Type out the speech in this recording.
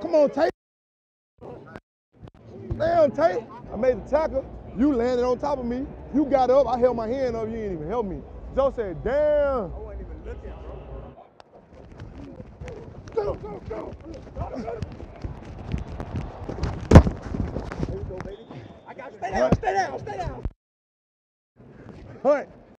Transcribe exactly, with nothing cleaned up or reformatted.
Come on, Tate. Damn, Tate. I made the tackle. You landed on top of me. You got up. I held my hand up. You didn't even help me. Joe said, damn. I wasn't even looking, bro. Go, go, go. Go, go, go. There you go, baby. I got you. Stay down, stay down, stay down. All right.